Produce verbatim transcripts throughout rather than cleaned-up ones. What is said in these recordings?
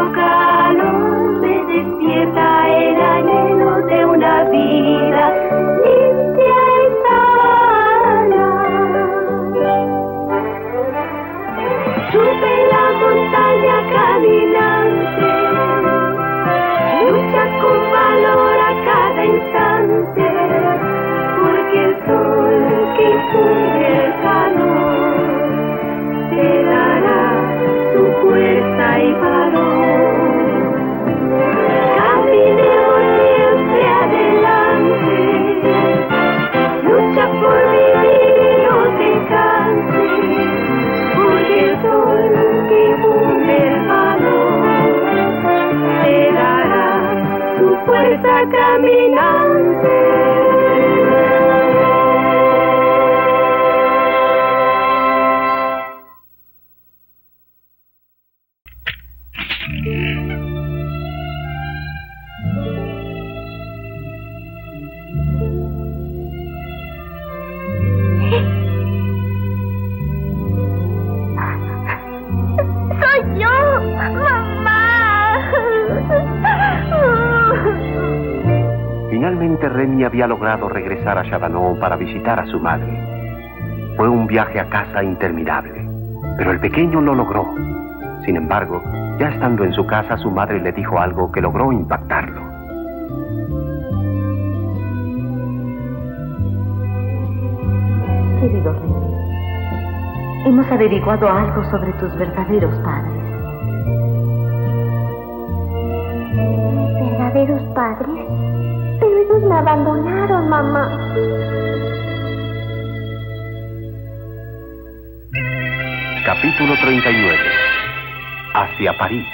nuestro calor se despierta el anhelo de una vida limpia y sana. Sube la montaña caminante, lucha con valor a cada instante, porque el sol que infunde el calor te dará su fuerza y valor. Caminemos siempre adelante, lucha por vivir y no te canses, porque el sol que infunde el valor te dará su fuerza caminante. Finalmente Remi había logrado regresar a Chavannon para visitar a su madre. Fue un viaje a casa interminable, pero el pequeño lo logró. Sin embargo, ya estando en su casa, su madre le dijo algo que logró impactarlo. Querido Remi, hemos averiguado algo sobre tus verdaderos padres. ¿Mis verdaderos padres? Pero ellos me abandonaron, mamá. Capítulo treinta y nueve. Hacia París.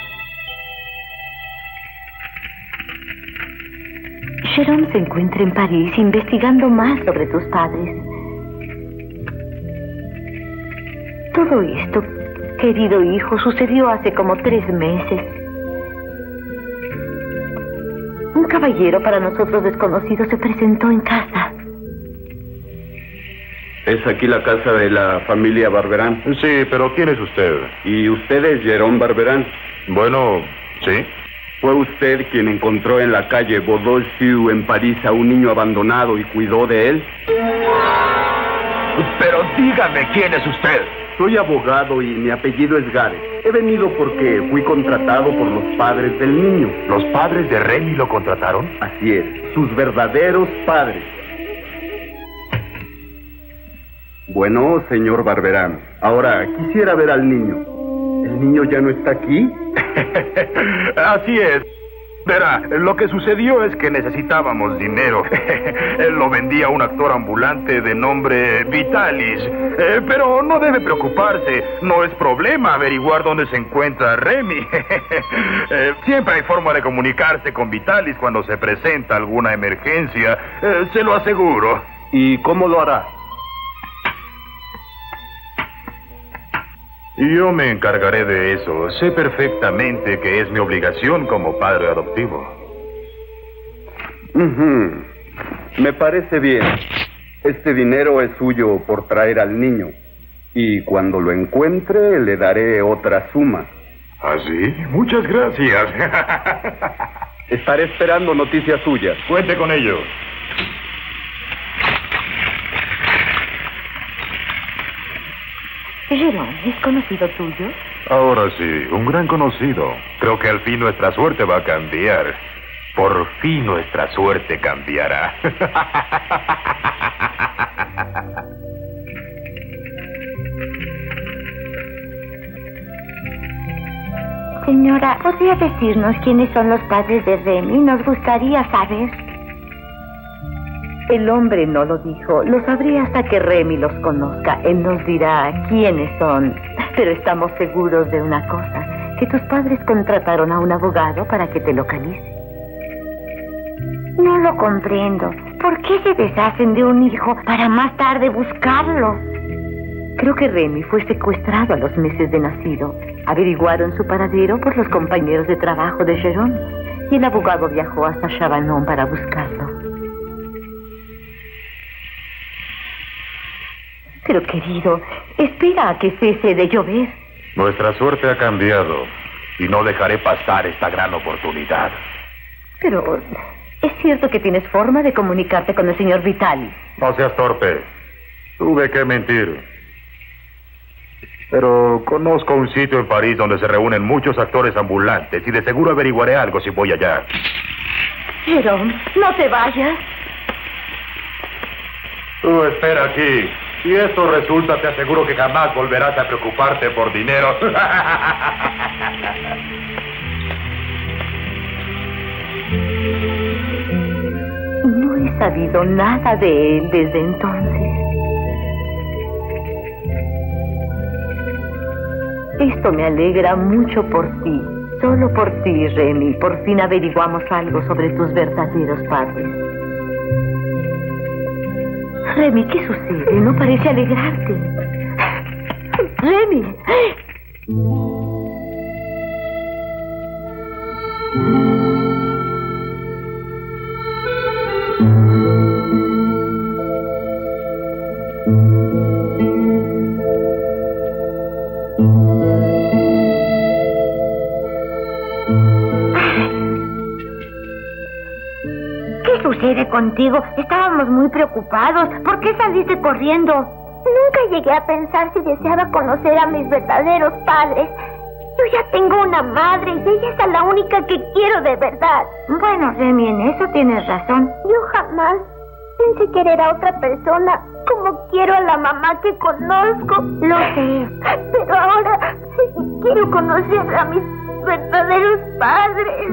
Jérôme se encuentra en París investigando más sobre tus padres. Todo esto, querido hijo, sucedió hace como tres meses. Un caballero para nosotros desconocido se presentó en casa. ¿Es aquí la casa de la familia Barberin? Sí, pero ¿quién es usted? ¿Y usted es Jérôme Barberin? Bueno, sí. Fue usted quien encontró en la calle Baudot-Chiou en París a un niño abandonado y cuidó de él. Pero dígame quién es usted. Soy abogado y mi apellido es Gareth. He venido porque fui contratado por los padres del niño. ¿Los padres de Remi lo contrataron? Así es, sus verdaderos padres. Bueno, señor Barberán, ahora quisiera ver al niño. ¿El niño ya no está aquí? Así es. Verá, lo que sucedió es que necesitábamos dinero. Él lo vendía a un actor ambulante de nombre Vitalis. Eh, pero no debe preocuparse. No es problema averiguar dónde se encuentra Remi. eh, siempre hay forma de comunicarse con Vitalis cuando se presenta alguna emergencia. Eh, se lo aseguro. ¿Y cómo lo hará? Yo me encargaré de eso. Sé perfectamente que es mi obligación como padre adoptivo. Uh-huh. Me parece bien. Este dinero es suyo por traer al niño. Y cuando lo encuentre, le daré otra suma. ¿Ah, sí? Muchas gracias. Estaré esperando noticias suyas. Cuente con ello. Jérôme, ¿es conocido tuyo? Ahora sí, un gran conocido. Creo que al fin nuestra suerte va a cambiar. Por fin nuestra suerte cambiará. Señora, ¿podría decirnos quiénes son los padres de Remi? Nos gustaría saber. El hombre no lo dijo. Lo sabré hasta que Remi los conozca. Él nos dirá quiénes son. Pero estamos seguros de una cosa: que tus padres contrataron a un abogado para que te localice. No lo comprendo. ¿Por qué se deshacen de un hijo para más tarde buscarlo? Creo que Remi fue secuestrado a los meses de nacido. Averiguaron su paradero por los compañeros de trabajo de Jérôme. Y el abogado viajó hasta Chavannon para buscarlo. Pero, querido, espera a que cese de llover. Nuestra suerte ha cambiado. Y no dejaré pasar esta gran oportunidad. Pero... ¿es cierto que tienes forma de comunicarte con el señor Vitalis? No seas torpe. Tuve que mentir. Pero conozco un sitio en París donde se reúnen muchos actores ambulantes y de seguro averiguaré algo si voy allá. Jerome, no te vayas. Tú espera aquí. Si esto resulta, te aseguro que jamás volverás a preocuparte por dinero. No he sabido nada de él desde entonces. Esto me alegra mucho por ti. Solo por ti, Remi. Por fin averiguamos algo sobre tus verdaderos padres. Remi, ¿qué sucede? No parece alegrarte. ¡Remi! Contigo. Estábamos muy preocupados. ¿Por qué saliste corriendo? Nunca llegué a pensar si deseaba conocer a mis verdaderos padres. Yo ya tengo una madre y ella es la única que quiero de verdad. Bueno, Remi, en eso tienes razón. Yo jamás pensé querer a otra persona como quiero a la mamá que conozco. Lo sé. Pero ahora quiero conocer a mis verdaderos padres.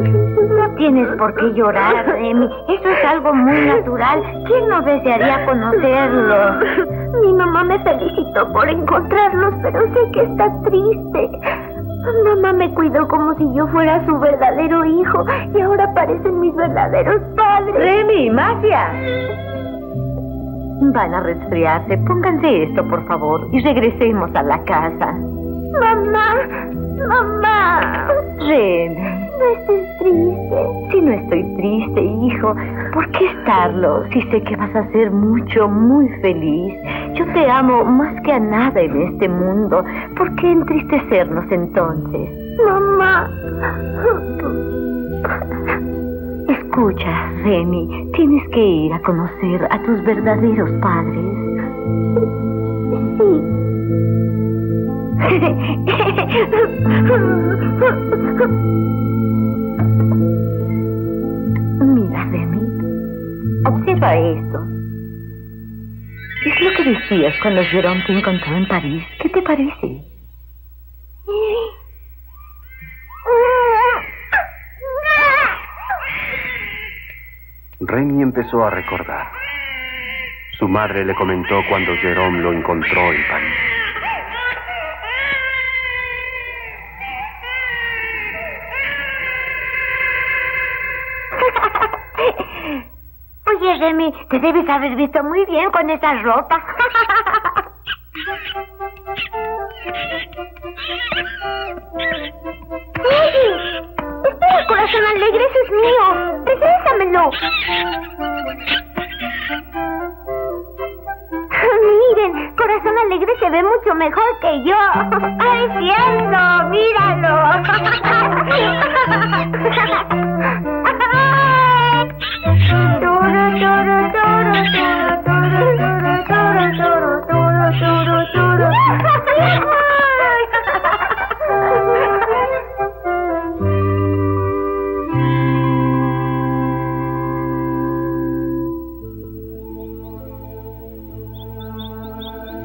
No tienes por qué llorar, Remi. Eso es algo muy natural. ¿Quién no desearía conocerlos? Mi mamá me felicitó por encontrarlos, pero sé que está triste. Mamá me cuidó como si yo fuera su verdadero hijo y ahora parecen mis verdaderos padres. ¡Remi, magia! Van a resfriarse. Pónganse esto, por favor, y regresemos a la casa. ¡Mamá! ¡Mamá! Rem, no estés triste. Si no estoy triste, hijo, ¿por qué estarlo? Si sé que vas a ser mucho, muy feliz. Yo te amo más que a nada en este mundo. ¿Por qué entristecernos entonces? ¡Mamá! Escucha, Remi, tienes que ir a conocer a tus verdaderos padres. Sí. Mira, Remi, observa esto. Es lo que decías cuando Jerome te encontró en París. ¿Qué te parece? Remi empezó a recordar. Su madre le comentó cuando Jerome lo encontró en París. Remi, te debes haber visto muy bien con esa ropa. Espera, corazón alegre, eso es mío. Regrésamelo. Miren, corazón alegre se ve mucho mejor que yo. ¡Ay, es cierto! ¡Míralo!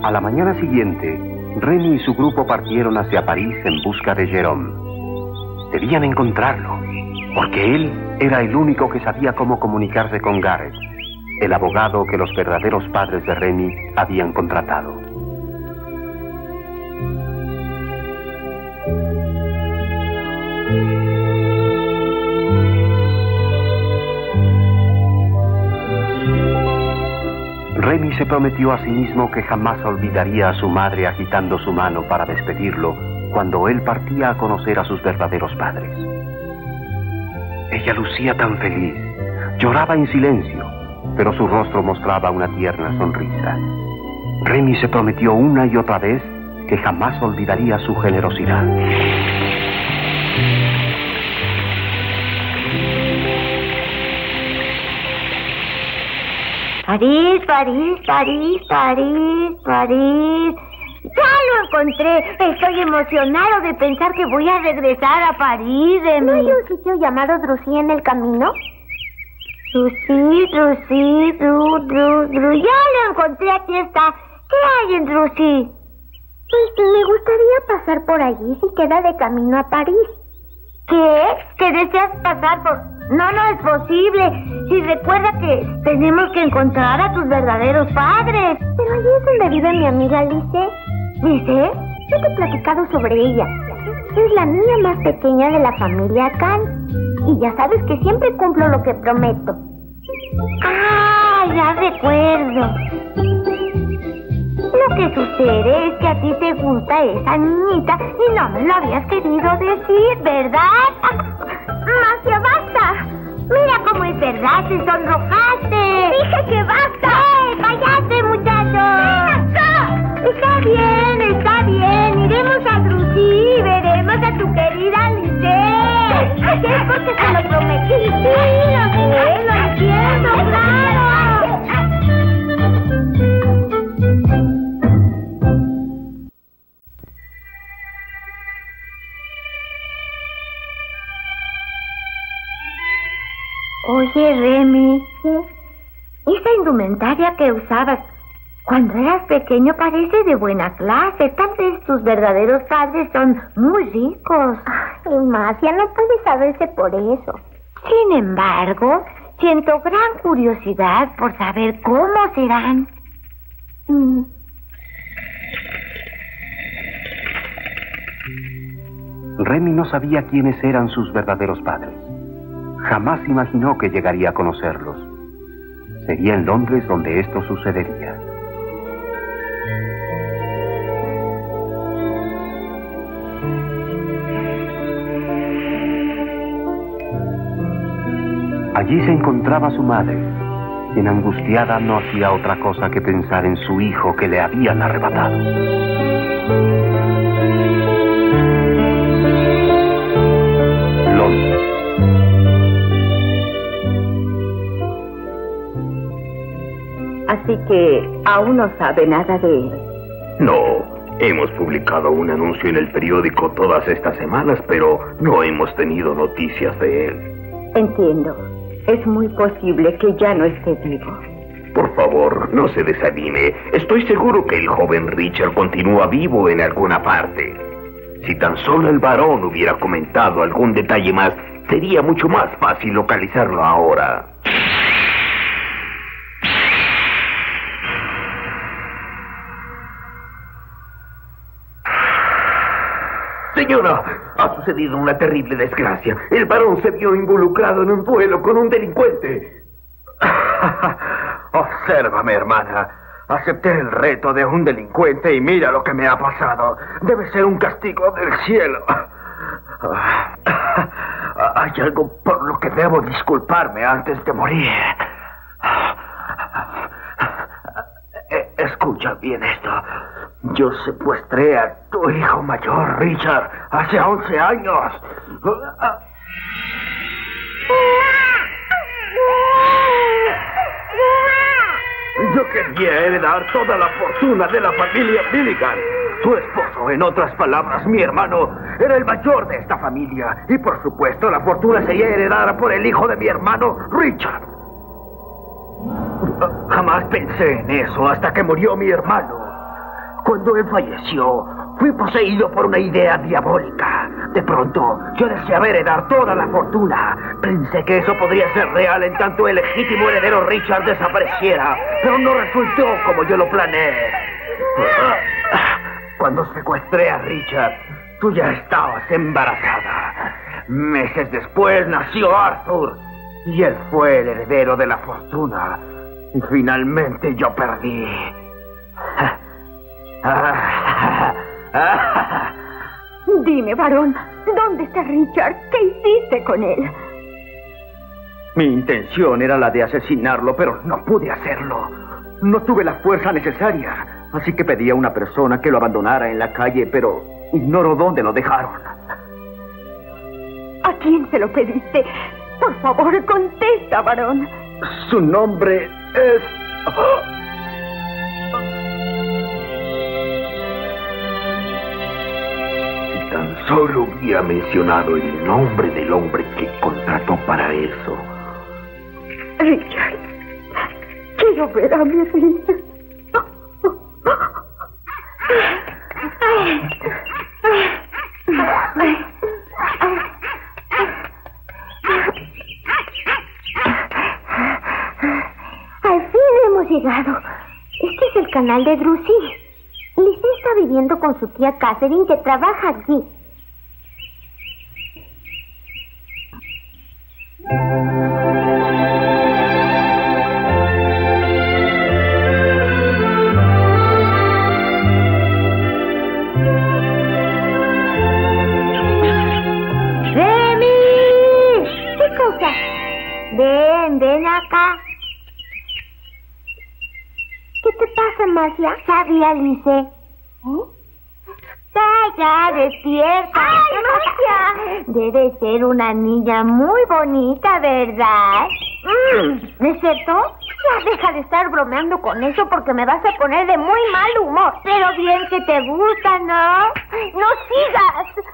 A la mañana siguiente, Remi y su grupo partieron hacia París en busca de Jerome. Debían encontrarlo, porque él era el único que sabía cómo comunicarse con Gareth, el abogado que los verdaderos padres de Remi habían contratado. Remi se prometió a sí mismo que jamás olvidaría a su madre agitando su mano para despedirlo cuando él partía a conocer a sus verdaderos padres. Ella lucía tan feliz, lloraba en silencio, pero su rostro mostraba una tierna sonrisa. Remi se prometió una y otra vez que jamás olvidaría su generosidad. París, París, París, París, París. ¡Ya lo encontré! Estoy emocionado de pensar que voy a regresar a París, Remi. ¿No hay un sitio llamado Dreuzy en el camino? Dreuzy, Dreuzy, Dru, Dru, Dru. ¡Ya lo encontré! Aquí está. ¿Qué hay en Dreuzy? Pues me gustaría pasar por allí si queda de camino a París. ¿Qué? ¿Que deseas pasar por...? No, no es posible. Si recuerda que tenemos que encontrar a tus verdaderos padres. Pero allí es donde vive mi amiga Lice. ¿Lice? Yo te he platicado sobre ella. Es la niña más pequeña de la familia Khan. Y ya sabes que siempre cumplo lo que prometo. ¡Ah! Ya recuerdo. Lo que sucede es que a ti te gusta esa niñita y no me lo habías querido decir, ¿verdad? ¡Magia, basta! ¡Mira cómo es verdad! ¡Se sonrojaste! ¡Dije que basta! ¡Eh, cállate, muchacho! ¡Acá! Está bien, está bien. Iremos a Dreuzy y veremos a tu querida Lice. ¡Es porque se lo prometí! ¡Sí, lo sé! ¡Lo entiendo, claro! Oye, Remi, esa indumentaria que usabas cuando eras pequeño parece de buena clase. Tal vez tus verdaderos padres son muy ricos. Ay, Magia, no puede saberse por eso. Sin embargo, siento gran curiosidad por saber cómo serán. Mm. Remi no sabía quiénes eran sus verdaderos padres. Jamás imaginó que llegaría a conocerlos. Sería en Londres donde esto sucedería. Allí se encontraba su madre, quien angustiada no hacía otra cosa que pensar en su hijo que le habían arrebatado. Londres. Así que aún no sabe nada de él. No, hemos publicado un anuncio en el periódico todas estas semanas, pero no hemos tenido noticias de él. Entiendo. Es muy posible que ya no esté vivo. Por favor, no se desanime. Estoy seguro que el joven Richard continúa vivo en alguna parte. Si tan solo el varón hubiera comentado algún detalle más, sería mucho más fácil localizarlo ahora. Señora, ha sucedido una terrible desgracia. El varón se vio involucrado en un duelo con un delincuente. Obsérvame, hermana. Acepté el reto de un delincuente y mira lo que me ha pasado. Debe ser un castigo del cielo. Hay algo por lo que debo disculparme antes de morir. Escucha bien esto. Yo secuestré a tu hijo mayor, Richard, hace once años. Yo quería heredar toda la fortuna de la familia Milligan. Tu esposo, en otras palabras, mi hermano, era el mayor de esta familia. Y por supuesto, la fortuna sería heredada por el hijo de mi hermano, Richard. Jamás pensé en eso hasta que murió mi hermano. Cuando él falleció, fui poseído por una idea diabólica. De pronto, yo deseaba heredar toda la fortuna. Pensé que eso podría ser real en tanto el legítimo heredero Richard desapareciera, pero no resultó como yo lo planeé. Cuando secuestré a Richard, tú ya estabas embarazada. Meses después nació Arthur, y él fue el heredero de la fortuna. Y finalmente yo perdí. Dime, varón, ¿dónde está Richard? ¿Qué hiciste con él? Mi intención era la de asesinarlo, pero no pude hacerlo. No tuve la fuerza necesaria. Así que pedí a una persona que lo abandonara en la calle, pero ignoro dónde lo dejaron. ¿A quién se lo pediste? Por favor, contesta, varón. Su nombre es... ¡Oh! Si tan solo hubiera mencionado el nombre del hombre que contrató para eso. Richard, quiero ver a mi niña. Al fin hemos llegado. Este es el canal de Dreuzy. Lizzie está viviendo con su tía Catherine, que trabaja aquí. Sabía, Lice. ¿Eh? ¡Vaya, despierta! ¡Ay, Marcia! Debe ser una niña muy bonita, ¿verdad? ¿No es cierto? Ya deja de estar bromeando con eso porque me vas a poner de muy mal humor. Pero bien que te gusta, ¿no? ¡No sigas!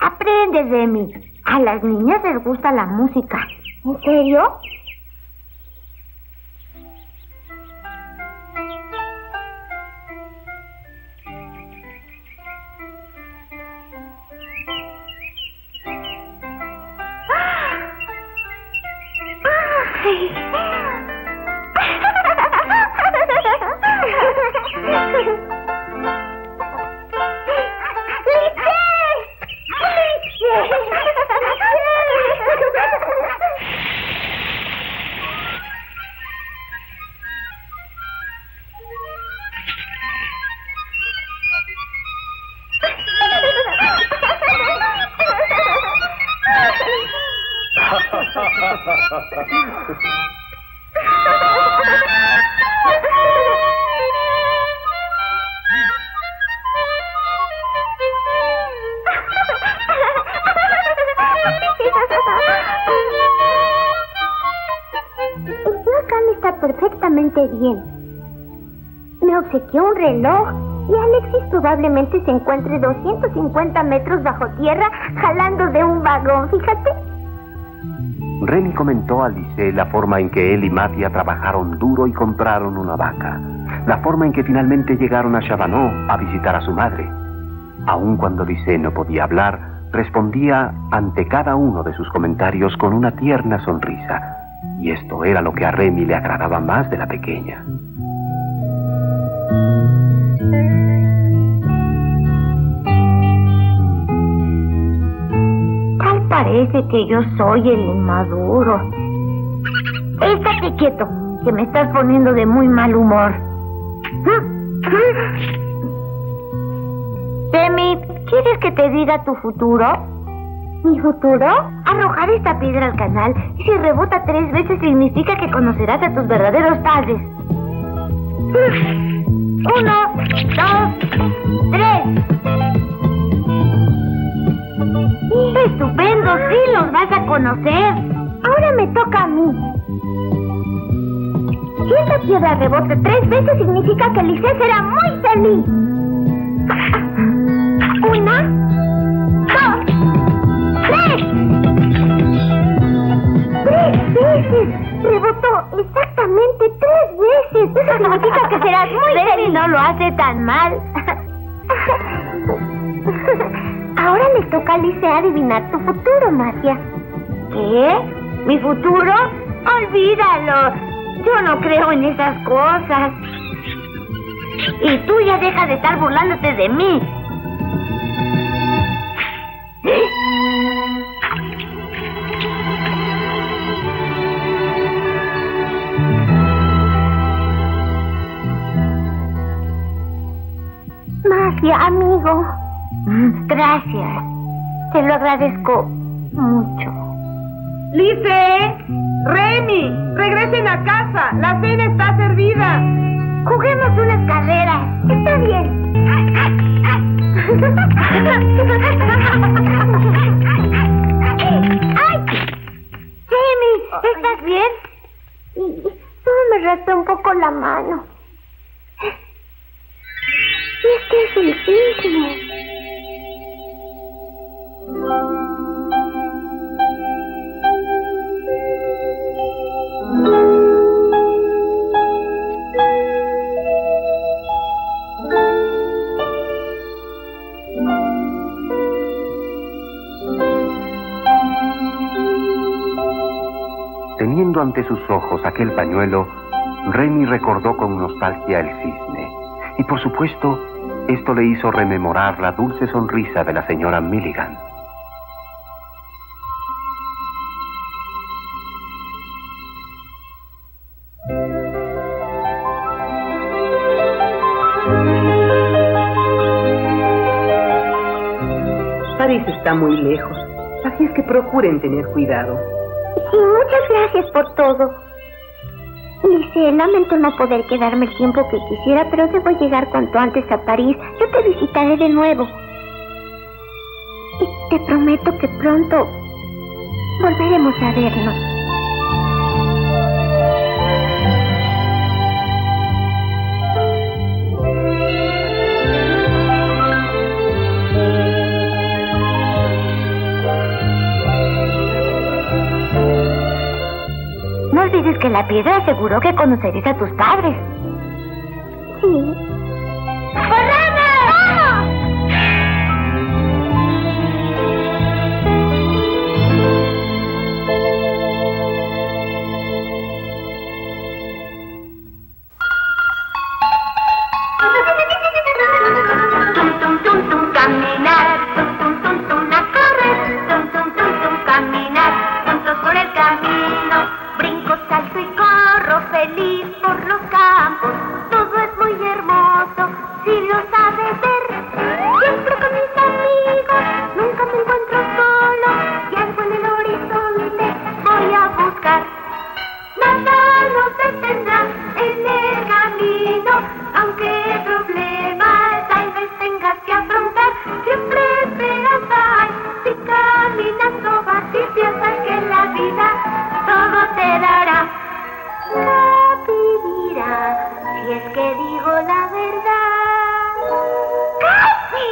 Aprende, Remi. A las niñas les gusta la música. ¿En serio? Probablemente se encuentre doscientos cincuenta metros bajo tierra, jalando de un vagón, fíjate. Remi comentó a Lice la forma en que él y Matia trabajaron duro y compraron una vaca. La forma en que finalmente llegaron a Chavannon a visitar a su madre. Aun cuando Lice no podía hablar, respondía ante cada uno de sus comentarios con una tierna sonrisa. Y esto era lo que a Remi le agradaba más de la pequeña. Parece que yo soy el inmaduro. Estate quieto, que me estás poniendo de muy mal humor. Remi, ¿quieres que te diga tu futuro? ¿Mi futuro? Arrojar esta piedra al canal. Si rebota tres veces significa que conocerás a tus verdaderos padres. Uno, dos, tres. ¡Estupendo! ¡Sí los vas a conocer! Ahora me toca a mí. Si esta piedra rebota tres veces significa que Lice será muy feliz. Una, dos, tres. ¡Tres veces! Rebotó exactamente tres veces. Eso significa que serás muy feliz. Remi no lo hace tan mal. Ahora le toca a Lice adivinar tu futuro, Matia. ¿Qué? ¿Mi futuro? ¡Olvídalo! Yo no creo en esas cosas. Y tú ya deja de estar burlándote de mí. ¿Eh? Matia, amigo. Gracias. Te lo agradezco mucho. ¡Lice! ¡Remi! ¡Regresen a casa! ¡La cena está servida! Juguemos unas carreras. Está bien. ¡Ay! Remi, ¿estás bien? Solo me raspé un poco la mano. Y es que es difícil. Teniendo ante sus ojos aquel pañuelo, Remi recordó con nostalgia el cisne. Y por supuesto, esto le hizo rememorar la dulce sonrisa de la señora Milligan. París está muy lejos, así es que procuren tener cuidado. Sí, muchas gracias por todo. Dice, lamento no poder quedarme el tiempo que quisiera, pero debo llegar cuanto antes a París. Yo te visitaré de nuevo. Y te prometo que pronto volveremos a vernos. Dices que la piedra aseguró que conocerías a tus padres. Sí. ¡Corramos! ¡Vamos! Tum, tum, tum, tum, caminar. Tum, tum, tum, tum, a correr. Tum, tum, tum, tum, caminar. Juntos por el camino. Brinco, salto y corro feliz por los campos. Todo es muy hermoso si lo sabes ver. Siempre con mis amigos, nunca me encuentro solo. Y algo en el horizonte voy a buscar. Nada nos detendrá en el camino. Aunque problemas tal vez tengas que afrontar, siempre esperanza hay. Si caminas o vas y piensas que en la vida todo te dará, la vivirá, si es que digo la verdad. ¡Casi!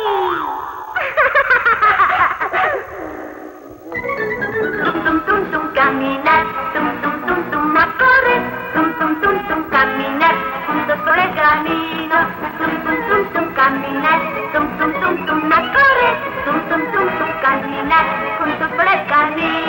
Tum, tum, tum, tum, caminar. Tum, tum, tum, tum, a correr. Tum, tum, tum, tum, caminar. Juntos por el camino. Tum, tum, tum, tum, caminar. Tum, tum, tum, tum, a correr. Tum, tum, tum, tum, caminar. Juntos por el camino.